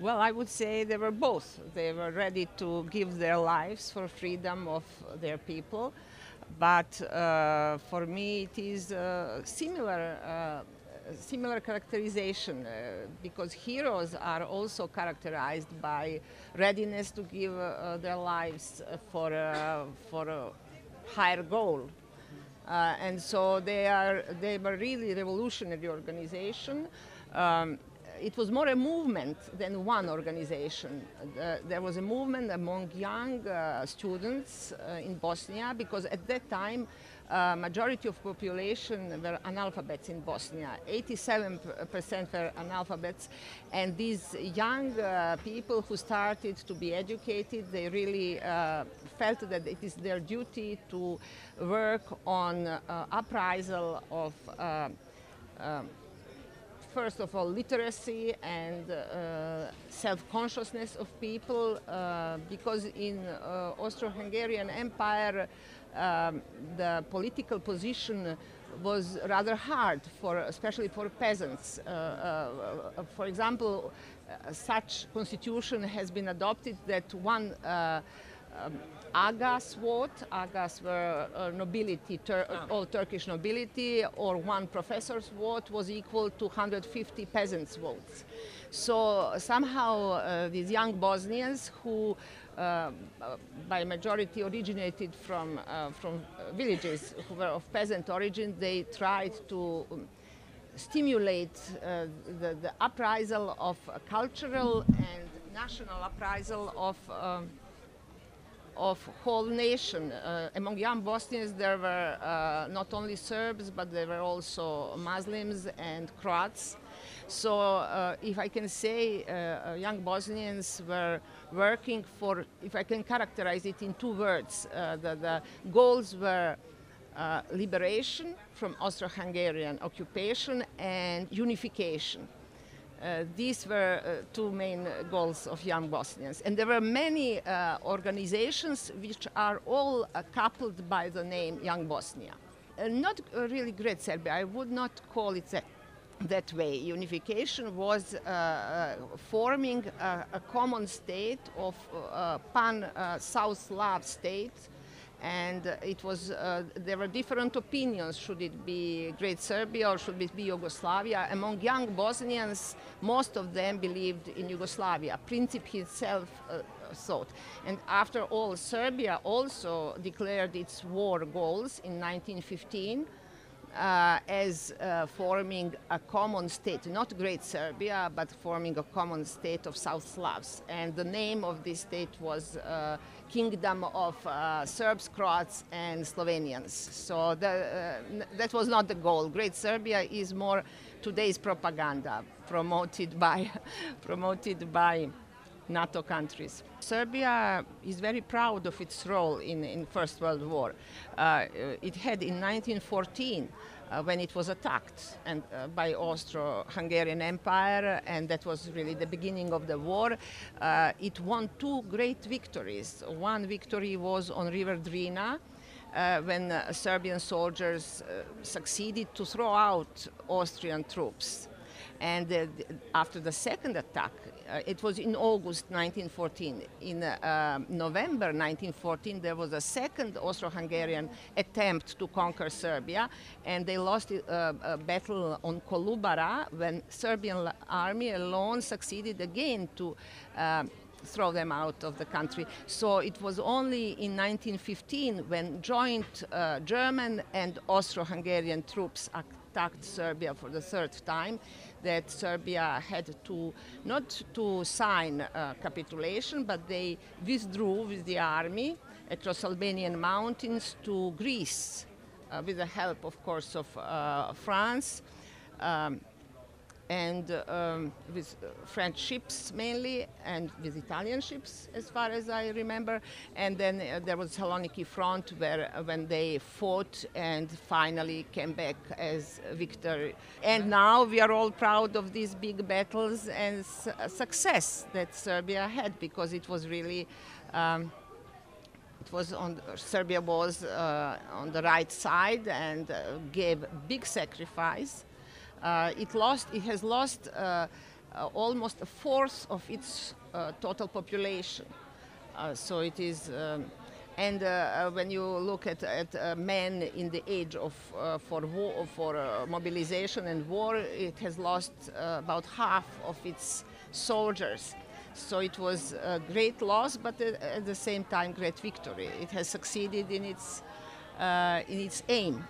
Well, I would say they were both. They were ready to give their lives for freedom of their people. But for me, it is similar characterization, because heroes are also characterized by readiness to give their lives for a higher goal. And so they were really revolutionary organization. It was more a movement than one organization. There was a movement among young students in Bosnia, because at that time majority of population were analphabets in Bosnia. 87% were analphabets, and these young people who started to be educated, they really felt that it is their duty to work on uprisal of first of all, literacy and self-consciousness of people, because in Austro-Hungarian Empire, the political position was rather hard, especially for peasants. For example, such constitution has been adopted that one Agas vote. Agas were nobility, all Turkish nobility, or one professor's vote was equal to 150 peasants' votes. So somehow these young Bosnians, who by majority originated from villages who were of peasant origin, they tried to stimulate the uprisal of cultural and national uprisal of whole nation. Among young Bosnians there were not only Serbs, but there were also Muslims and Croats. So if I can say, young Bosnians were working for, if I can characterize it in two words, the goals were liberation from Austro-Hungarian occupation and unification. These were two main goals of young Bosnians. And there were many organizations which are all coupled by the name Young Bosnia. Not really Great Serbia, I would not call it that way. Unification was forming a common state of pan-South Slav state. And it was, there were different opinions, should it be Great Serbia or should it be Yugoslavia. Among young Bosnians, most of them believed in Yugoslavia. Princip himself thought. And after all, Serbia also declared its war goals in 1915 as forming a common state, not Great Serbia, but forming a common state of South Slavs. And the name of this state was Kingdom of Serbs, Croats, and Slovenians. So that was not the goal. Great Serbia is more today's propaganda promoted by NATO countries. Serbia is very proud of its role in First World War. It had in 1914, when it was attacked and by Austro-Hungarian Empire, and that was really the beginning of the war. It won two great victories. One victory was on River Drina, when Serbian soldiers succeeded to throw out Austrian troops. And after the second attack, it was in August 1914. In November 1914, there was a second Austro-Hungarian attempt to conquer Serbia, and they lost a battle on Kolubara, when Serbian army alone succeeded again to throw them out of the country. So it was only in 1915 when joint German and Austro-Hungarian troops attacked Serbia for the third time that Serbia had to, not to sign capitulation, but they withdrew with the army across Albanian mountains to Greece, with the help, of course, of France, and with French ships mainly, and with Italian ships, as far as I remember. And then there was Saloniki Front, where when they fought and finally came back as victor. And now we are all proud of these big battles and success that Serbia had, because it was really, Serbia was on the right side and gave big sacrifice. It has lost almost a fourth of its total population. So it is, when you look at men in the age of for mobilization and war, it has lost about half of its soldiers. So it was a great loss, but at the same time, great victory. It has succeeded in its aim.